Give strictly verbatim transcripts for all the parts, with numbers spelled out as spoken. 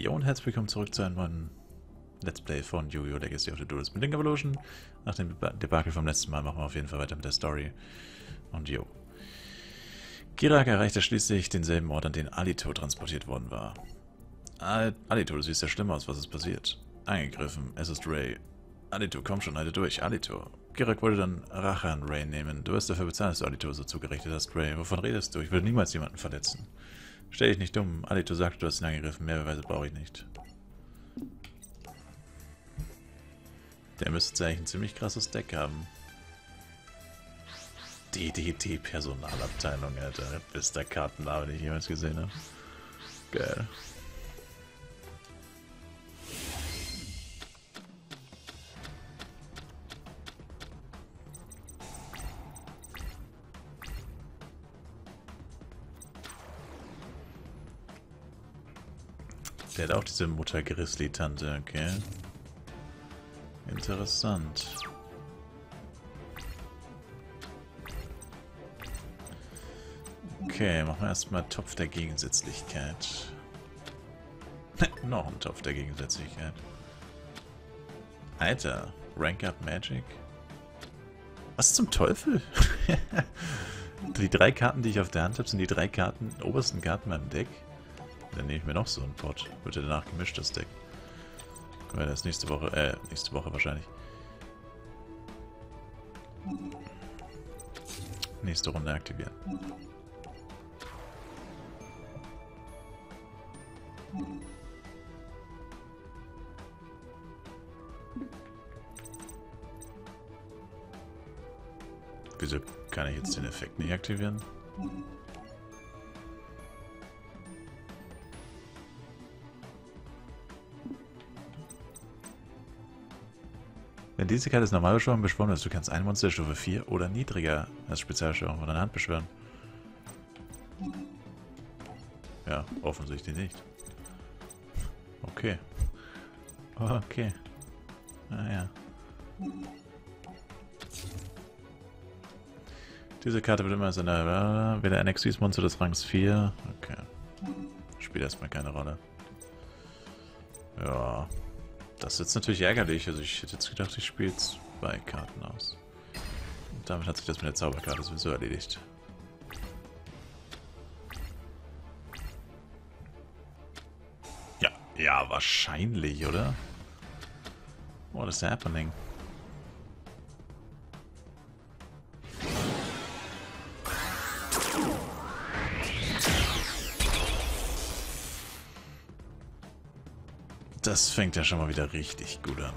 Jo und herzlich willkommen zurück zu einem neuen Let's Play von Yu-Gi-Oh! Legacy of the Duelist: Link Evolution. Nach dem Debakel vom letzten Mal machen wir auf jeden Fall weiter mit der Story. Und jo. Kirak erreichte schließlich denselben Ort, an den Alito transportiert worden war. Al Alito, du siehst ja schlimm aus, was ist passiert. Eingegriffen, es ist Rei. Alito, komm schon, halte durch, Alito. Kirak wollte dann Rache an Rei nehmen. Du wirst dafür bezahlen, dass du Alito so zugerichtet hast, Rei. Wovon redest du? Ich will niemals jemanden verletzen. Stell dich nicht dumm. Alito sagt, du hast ihn angegriffen. Mehr Beweise brauche ich nicht. Der müsste jetzt eigentlich ein ziemlich krasses Deck haben. D D D Personalabteilung, Alter. Das ist der Kartenname, den ich jemals gesehen habe. Geil. Der hat auch diese Mutter-Grizzly-Tante, okay. Interessant. Okay, machen wir erstmal Topf der Gegensätzlichkeit. Noch ein Topf der Gegensätzlichkeit. Alter, Rank-Up-Magic? Was zum Teufel? Die drei Karten, die ich auf der Hand habe, sind die drei Karten, obersten Karten meinem Deck. Dann nehme ich mir noch so einen Pot. Wird ja danach gemischt, das Deck. Können wir das nächste Woche, äh, nächste Woche wahrscheinlich. Nächste Runde aktivieren. Wieso kann ich jetzt den Effekt nicht aktivieren? Wenn diese Karte ist normal beschworen, beschworen wirst, du kannst ein Monster Stufe vier oder niedriger als Spezialbeschwörung von deiner Hand beschwören. Ja, offensichtlich nicht. Okay. Okay. Naja. Ah, diese Karte wird immer als eine... Wähle ein Exis-Monster des Rangs vier. Okay. Spielt erstmal keine Rolle. Ja... Das ist jetzt natürlich ärgerlich, also ich hätte jetzt gedacht, ich spiele zwei Karten aus. Und damit hat sich das mit der Zauberkarte sowieso erledigt. Ja, ja, wahrscheinlich, oder? What is happening? Das fängt ja schon mal wieder richtig gut an.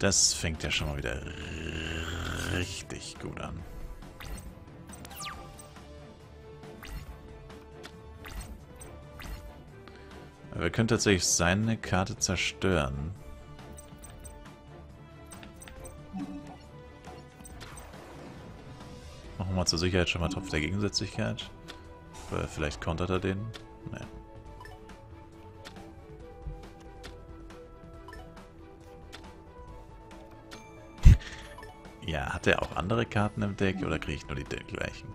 Das fängt ja schon mal wieder richtig gut an. Aber wir können tatsächlich seine Karte zerstören. Mal zur Sicherheit schon mal Topf der Gegensätzlichkeit. Weil vielleicht kontert er den. Nein. Ja, hat er auch andere Karten im Deck oder kriege ich nur die gleichen?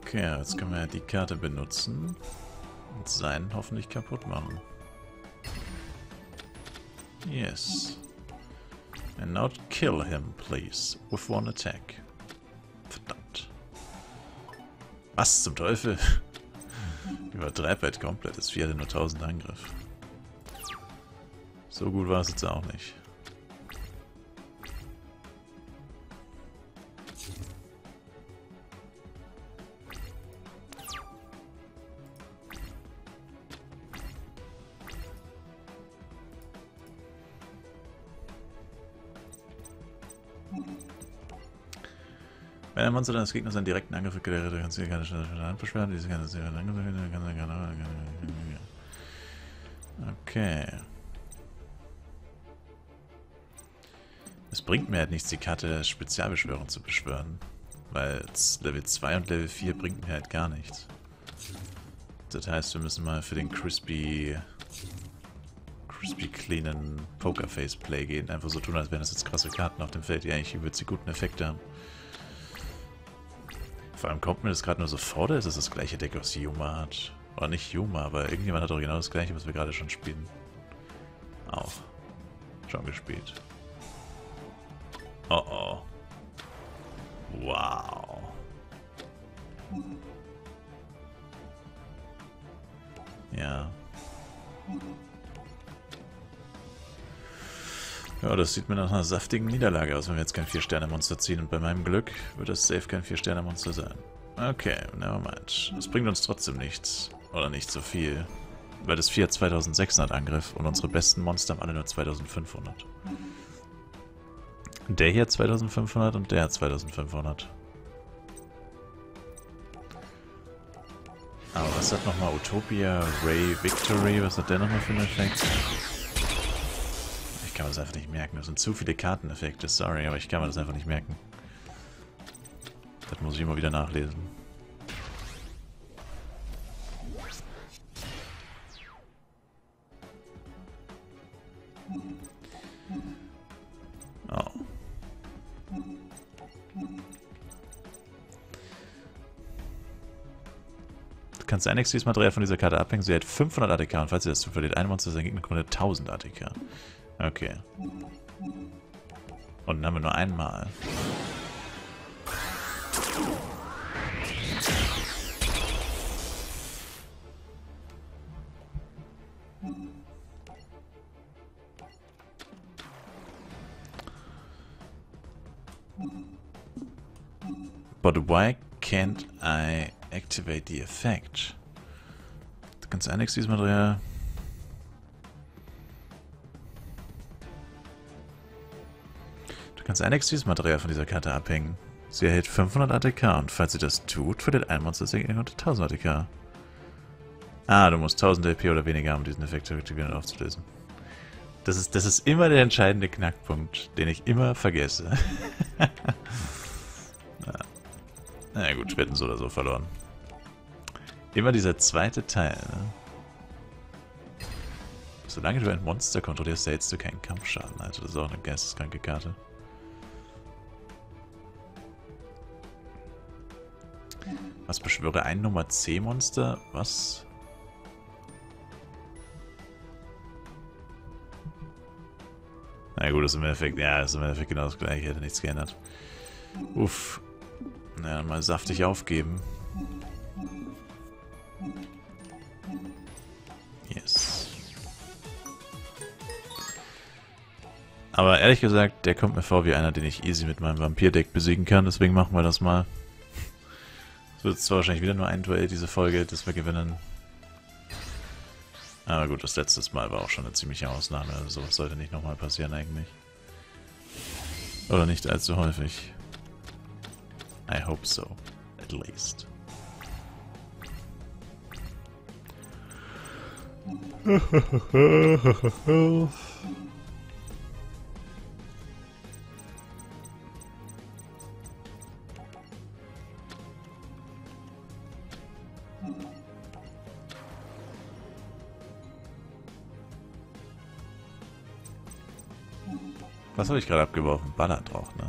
Okay, jetzt können wir die Karte benutzen und seinen hoffentlich kaputt machen. Yes. And not kill him, please, with one attack. Verdammt. Was zum Teufel? Übertreib halt komplett, das vier hatte nur tausend Angriff. So gut war es jetzt auch nicht. Wenn ein Monster deines Gegners einen direkten Angriff gelernt hat, kannst du keine Stelle von der Hand beschweren. Diese kann sie dann. Okay. Es bringt mir halt nichts, die Karte Spezialbeschwörung zu beschwören. Weil Level zwei und Level vier bringt mir halt gar nichts. Das heißt, wir müssen mal für den Crispy. crispy cleanen Pokerface-Play gehen. Einfach so tun, als wären das jetzt krasse Karten auf dem Feld, die eigentlich übelst die guten Effekte haben. Vor allem kommt mir das gerade nur so vor, oder ist das das gleiche Deck, was Yuma hat? Oder nicht Yuma, aber irgendjemand hat doch genau das gleiche, was wir gerade schon spielen. Auch. Schon gespielt. Oh oh. Wow. Ja. Ja, das sieht mir nach einer saftigen Niederlage aus, wenn wir jetzt kein vier Sterne Monster ziehen. Und bei meinem Glück wird das safe kein vier Sterne Monster sein. Okay, nevermind. Das bringt uns trotzdem nichts. Oder nicht so viel. Weil das vier hat zweitausendsechshundert Angriff und unsere besten Monster haben alle nur zweitausendfünfhundert. Der hier hat zweitausendfünfhundert und der hat zweitausendfünfhundert. Aber was hat nochmal Utopia Ray Victory? Was hat der nochmal für einen Effekt? Ich kann mir das einfach nicht merken. Das sind zu viele Karteneffekte. Sorry, aber ich kann mir das einfach nicht merken. Das muss ich immer wieder nachlesen. Oh. Du kannst ein X Ps Material von dieser Karte abhängen. Sie hat fünfhundert A T K und falls sie das zu verliert, ein Monster sein Gegner kommt tausend A T K. Okay. Und dann haben wir nur einmal. But why can't I activate the effect? Du kannst ein X Ps Material. Kannst ein X Ps Material von dieser Karte abhängen. Sie erhält fünfhundert A T K und falls sie das tut, verliert ein Monster sein Gegner tausend A T K. Ah, du musst tausend L P oder weniger haben, um diesen Effekt zu aktivieren und aufzulösen. Das ist, das ist immer der entscheidende Knackpunkt, den ich immer vergesse. Na. Na gut, wir hätten so oder so verloren. Immer dieser zweite Teil. Ne? Solange du ein Monster kontrollierst, erhältst du keinen Kampfschaden. Also das ist auch eine geisteskranke Karte. Was beschwöre ein Nummer C Monster? Was? Na gut, das ist im Endeffekt, ja, das ist im Endeffekt genau das gleiche, hätte nichts geändert. Uff. Na, dann mal saftig aufgeben. Yes. Aber ehrlich gesagt, der kommt mir vor wie einer, den ich easy mit meinem Vampirdeck besiegen kann, deswegen machen wir das mal. Es wird zwar wahrscheinlich wieder nur ein Duell, diese Folge, das wir gewinnen. Aber gut, das letzte Mal war auch schon eine ziemliche Ausnahme. Also sowas sollte nicht nochmal passieren eigentlich. Oder nicht allzu häufig. I hope so. At least. Was habe ich gerade abgeworfen? Ballert drauf, ne?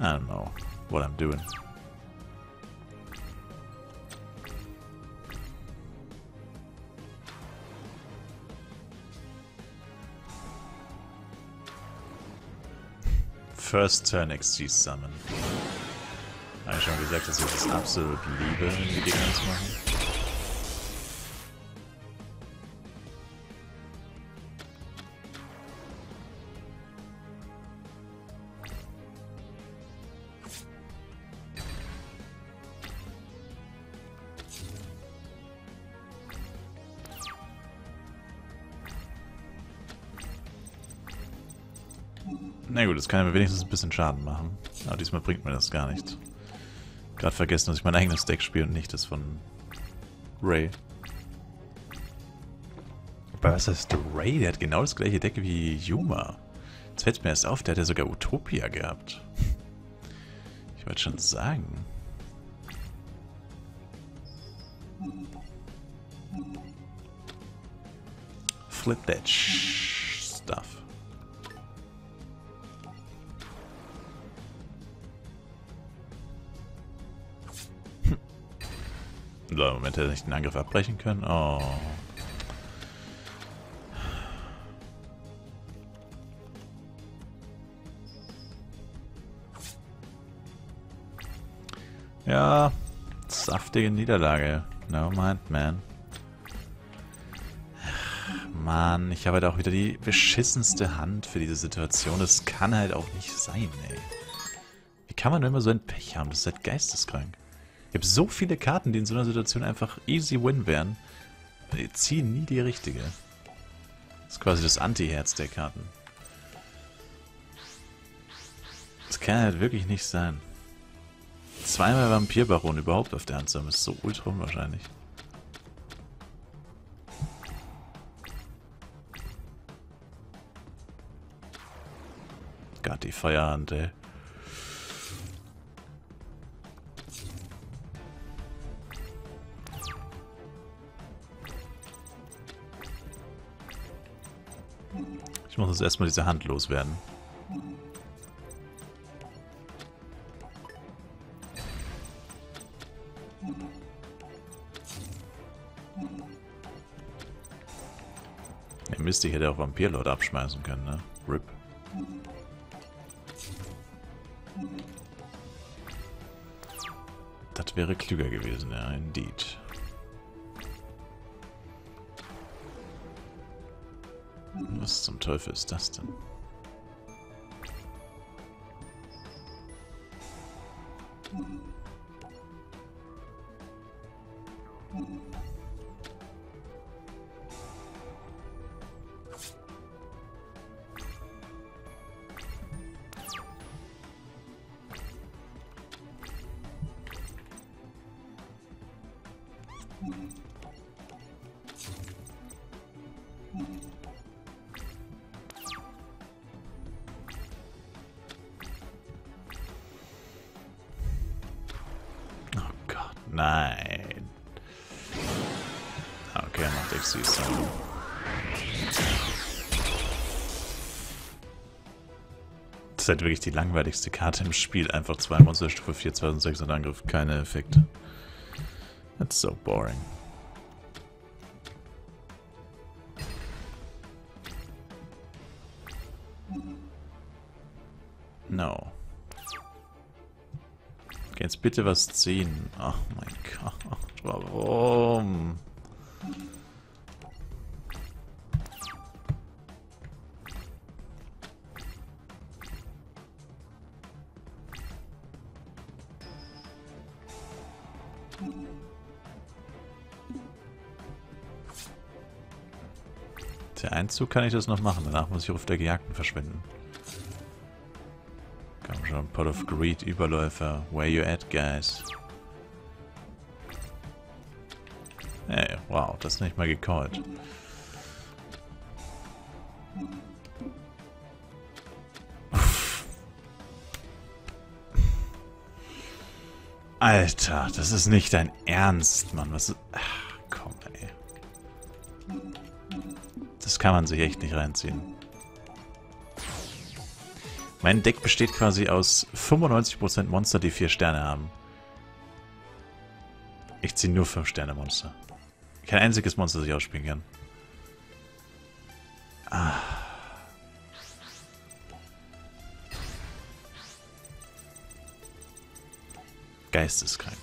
I don't know what I'm doing. First turn X G summon. Habe ich schon gesagt, dass ich das absolut liebe, wenn die Gegner das machen? Na gut, das kann mir wenigstens ein bisschen Schaden machen. Aber diesmal bringt mir das gar nichts. Gerade vergessen, dass ich mein eigenes Deck spiele und nicht das von Rei. Aber was heißt Rei? Der hat genau das gleiche Deck wie Yuma. Jetzt fällt es mir erst auf, der hat ja sogar Utopia gehabt. Ich wollte schon sagen. flip that sh stuff. So, im Moment hätte ich den Angriff abbrechen können. Oh. Ja, saftige Niederlage. No mind, man. Mann, ich habe halt auch wieder die beschissenste Hand für diese Situation. Das kann halt auch nicht sein, ey. Wie kann man immer so ein Pech haben? Das ist halt geisteskrank. Ich habe so viele Karten, die in so einer Situation einfach easy win wären. Die ziehen nie die richtige. Das ist quasi das Anti-Herz der Karten. Das kann halt wirklich nicht sein. Zweimal Vampirbaron überhaupt auf der Hand zu haben, ist so ultra unwahrscheinlich. Gott, die Feierhand, ey. Ich muss jetzt erstmal diese Hand loswerden. Mist, ich hätte auch Vampirlord abschmeißen können, ne? R I P. Das wäre klüger gewesen, ja, indeed. Was zum Teufel ist das denn? Nein. Okay, macht X C. Das ist halt wirklich die langweiligste Karte im Spiel. Einfach zwei Monster Stufe vier, zweitausendsechs und Angriff. Keine Effekte. That's so boring. No. Jetzt bitte was ziehen. Ach mein Gott, warum? Der Einzug kann ich das noch machen. Danach muss ich auf der Gejagten verschwinden. Pot of Greed, Überläufer, where you at, guys? Hey, wow, das ist nicht mal gecallt. Alter, das ist nicht dein Ernst, Mann. Was ist... Ach, komm, ey. Das kann man sich echt nicht reinziehen. Mein Deck besteht quasi aus fünfundneunzig Prozent Monster, die vier Sterne haben. Ich ziehe nur fünf Sterne Monster. Kein einziges Monster, das ich ausspielen kann. Ah. Geisteskrank.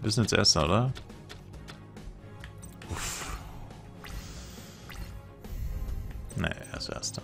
Wir sind jetzt erster, oder? Erster.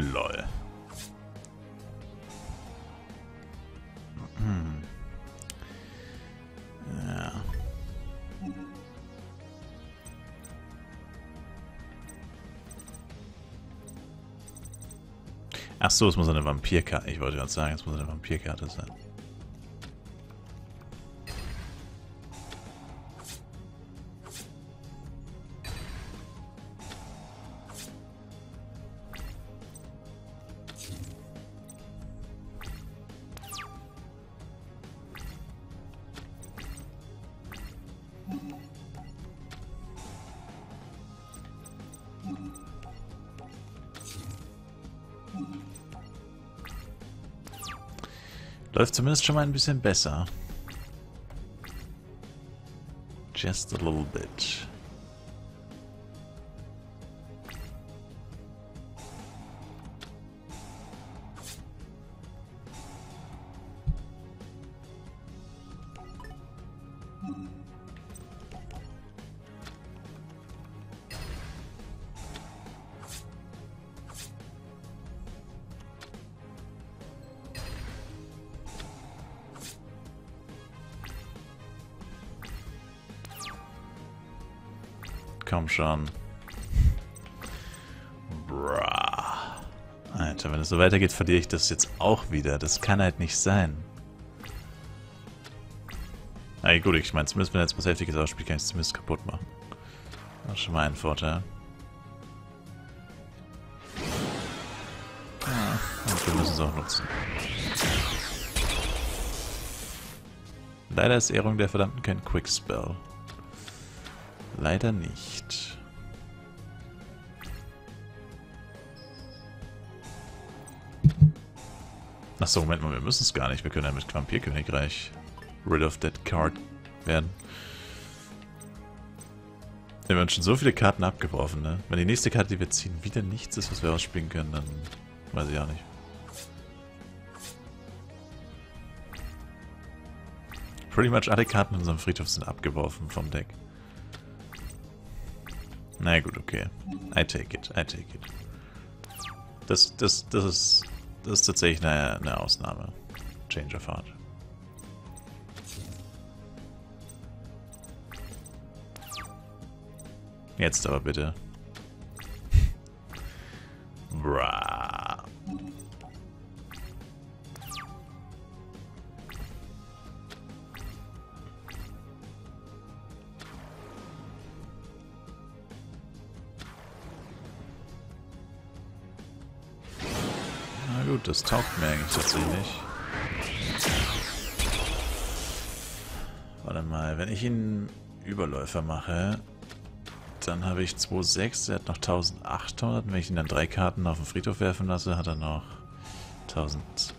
Lol. Ja. Ach so, es muss eine Vampirkarte. Ich wollte gerade sagen, es muss eine Vampirkarte sein. Läuft zumindest schon mal ein bisschen besser. Just a little bit. Komm schon. Bra. Alter, wenn es so weitergeht, verliere ich das jetzt auch wieder. Das kann halt nicht sein. Na gut, ich meine, zumindest wenn jetzt was Heftiges ausspielt, kann ich es zumindest kaputt machen. Das ist schon mal ein Vorteil. Ah, und wir müssen es auch nutzen. Leider ist Ehrung der Verdammten kein Quickspell. Leider nicht. Achso, Moment mal, wir müssen es gar nicht. Wir können ja mit Vampir Königreich rid of that card werden. Wir haben schon so viele Karten abgeworfen, ne? Wenn die nächste Karte, die wir ziehen, wieder nichts ist, was wir ausspielen können, dann weiß ich auch nicht. Pretty much alle Karten in unserem Friedhof sind abgeworfen vom Deck. Na gut, okay. I take it, I take it. Das, das, das ist, das ist tatsächlich eine, eine Ausnahme. Change of heart. Jetzt aber bitte. Bra. Gut, das taugt mir eigentlich tatsächlich. Warte mal, wenn ich ihn Überläufer mache, dann habe ich zwei Komma sechs, er hat noch eintausendachthundert. Wenn ich ihn dann drei Karten auf den Friedhof werfen lasse, hat er noch tausend...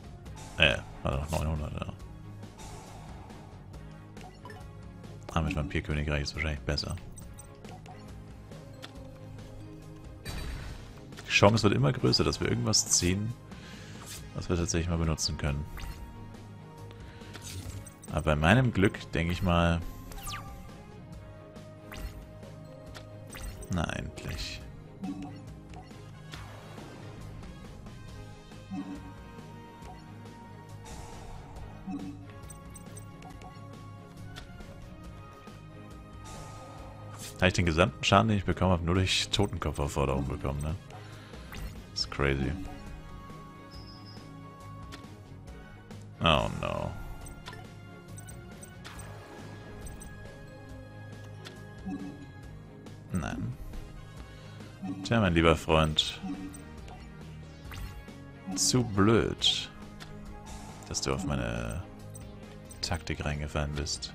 Äh, hat er noch neunhundert, ja. Ah, mit Vampirkönigreich ist wahrscheinlich besser. Die Chance wird immer größer, dass wir irgendwas ziehen, was wir tatsächlich mal benutzen können. Aber bei meinem Glück denke ich mal... Na, endlich. Habe ich den gesamten Schaden, den ich bekommen habe, nur durch Totenkopf-Aufforderung bekommen, ne? Das ist crazy. Oh no. Nein. Tja, mein lieber Freund. Zu blöd, dass du auf meine Taktik reingefallen bist.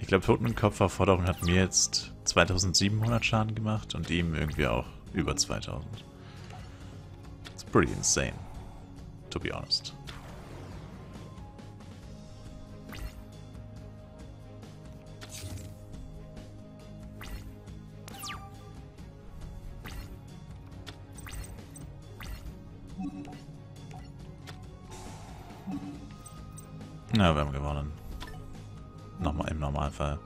Ich glaube, Totenkopf-Aufforderung hat mir jetzt zweitausendsiebenhundert Schaden gemacht und ihm irgendwie auch über zweitausend. It's pretty insane, to be honest. Na, ja, wir haben gewonnen. Nochmal im Normalfall.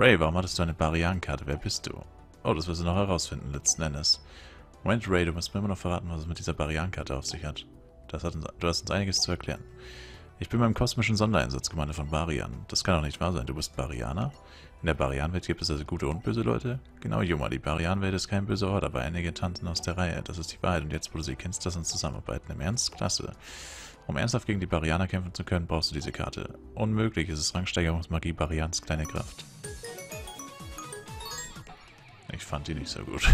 Rei, warum hattest du eine Barian-Karte? Wer bist du? Oh, das wirst du noch herausfinden, letzten Endes. Moment, Rei, du musst mir immer noch verraten, was es mit dieser Barian-Karte auf sich hat. Das hat uns, du hast uns einiges zu erklären. Ich bin beim kosmischen Sondereinsatzgemeinde von Barian. Das kann doch nicht wahr sein. Du bist Barianer? In der Barian-Welt gibt es also gute und böse Leute? Genau, Yuma, die Barian-Welt ist kein böser Horde, aber einige tanzen aus der Reihe. Das ist die Wahrheit. Und jetzt, wo du sie kennst, lass uns zusammenarbeiten. Im Ernst? Klasse. Um ernsthaft gegen die Barianer kämpfen zu können, brauchst du diese Karte. Unmöglich, es ist Rangsteigerungsmagie Barians kleine Kraft. Ich fand die nicht so gut.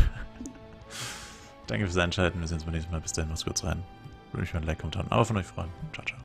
Danke fürs Einschalten. Wir sehen uns beim nächsten Mal. Bis dahin, macht's gut rein. Würde mich über ein Like und einen Daumen auf von euch freuen. Ciao, ciao.